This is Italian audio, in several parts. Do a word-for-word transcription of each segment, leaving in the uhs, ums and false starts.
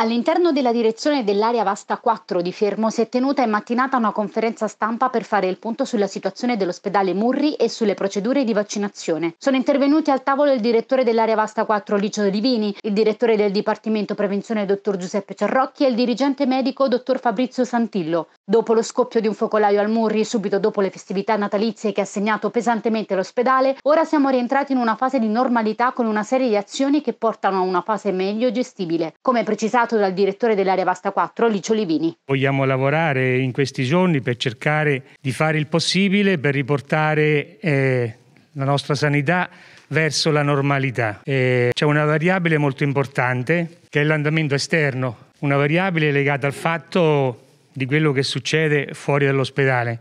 All'interno della direzione dell'area vasta quattro di Fermo si è tenuta in mattinata una conferenza stampa per fare il punto sulla situazione dell'ospedale Murri e sulle procedure di vaccinazione. Sono intervenuti al tavolo il direttore dell'area vasta quattro Licio Livini, il direttore del Dipartimento Prevenzione dottor Giuseppe Ciarrocchi e il dirigente medico dottor Fabrizio Santillo. Dopo lo scoppio di un focolaio al Murri, subito dopo le festività natalizie che ha segnato pesantemente l'ospedale, ora siamo rientrati in una fase di normalità con una serie di azioni che portano a una fase meglio gestibile, come precisato dal direttore dell'area vasta quattro, Licio Livini. Vogliamo lavorare in questi giorni per cercare di fare il possibile per riportare eh, la nostra sanità verso la normalità. Eh, c'è una variabile molto importante che è l'andamento esterno, una variabile legata al fatto di quello che succede fuori dall'ospedale.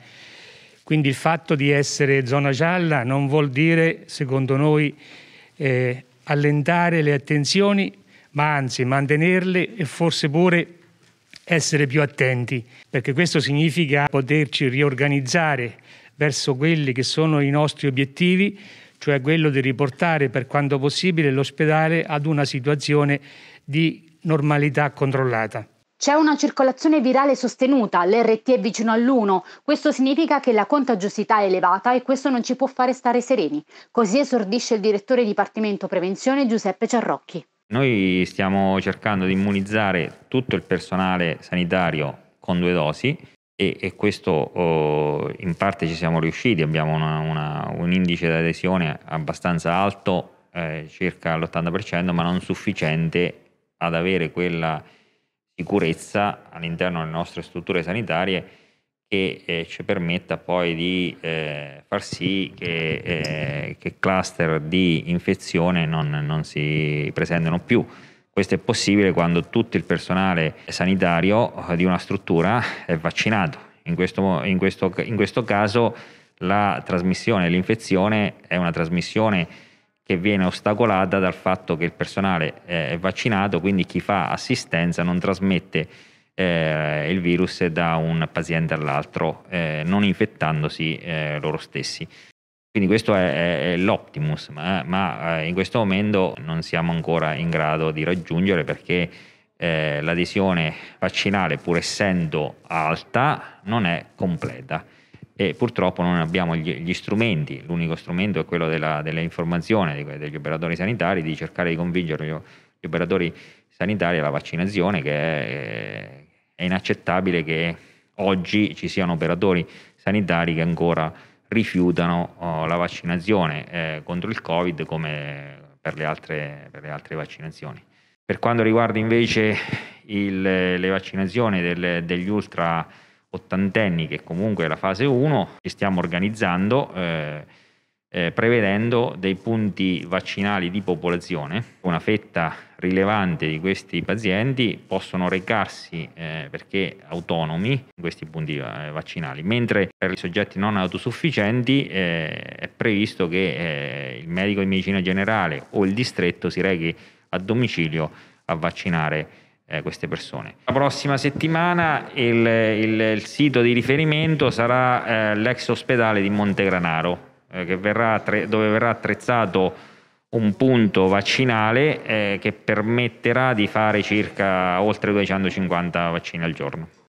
Quindi il fatto di essere zona gialla non vuol dire, secondo noi, eh, allentare le attenzioni, ma anzi mantenerle e forse pure essere più attenti, perché questo significa poterci riorganizzare verso quelli che sono i nostri obiettivi, cioè quello di riportare per quanto possibile l'ospedale ad una situazione di normalità controllata. C'è una circolazione virale sostenuta, l'erre ti è vicino all'uno, questo significa che la contagiosità è elevata e questo non ci può fare stare sereni. Così esordisce il direttore Dipartimento Prevenzione Giuseppe Ciarrocchi. Noi stiamo cercando di immunizzare tutto il personale sanitario con due dosi e, e questo oh, in parte ci siamo riusciti, abbiamo una, una, un indice di adesione abbastanza alto, eh, circa l'ottanta per cento, ma non sufficiente ad avere quella sicurezza all'interno delle nostre strutture sanitarie che eh, ci permetta poi di eh, far sì che, eh, che cluster di infezione non, non si presentino più. Questo è possibile quando tutto il personale sanitario di una struttura è vaccinato. In questo, in questo, in questo caso la trasmissione dell'infezione è una trasmissione che viene ostacolata dal fatto che il personale è vaccinato, quindi chi fa assistenza non trasmette Eh, il virus da un paziente all'altro, eh, non infettandosi eh, loro stessi. Quindi questo è, è, è l'optimus, ma, ma eh, in questo momento non siamo ancora in grado di raggiungere, perché eh, l'adesione vaccinale, pur essendo alta, non è completa e purtroppo non abbiamo gli, gli strumenti. L'unico strumento è quello della, dell'informazione degli operatori sanitari, di cercare di convincere gli, gli operatori sanitari alla vaccinazione, che è È inaccettabile che oggi ci siano operatori sanitari che ancora rifiutano oh, la vaccinazione eh, contro il Covid, come per le altre, per le altre vaccinazioni. Per quanto riguarda invece il, le vaccinazioni del, degli ultra ottantenni, che comunque è la fase uno, ci stiamo organizzando eh, eh, prevedendo dei punti vaccinali di popolazione. Una fetta rilevante di questi pazienti possono recarsi eh, perché autonomi in questi punti vaccinali, mentre per i soggetti non autosufficienti eh, è previsto che eh, il medico di medicina generale o il distretto si rechi a domicilio a vaccinare eh, queste persone. La prossima settimana il, il, il sito di riferimento sarà eh, l'ex ospedale di Montegranaro, eh, che verrà tre, dove verrà attrezzato un punto vaccinale eh, che permetterà di fare circa oltre duecentocinquanta vaccini al giorno.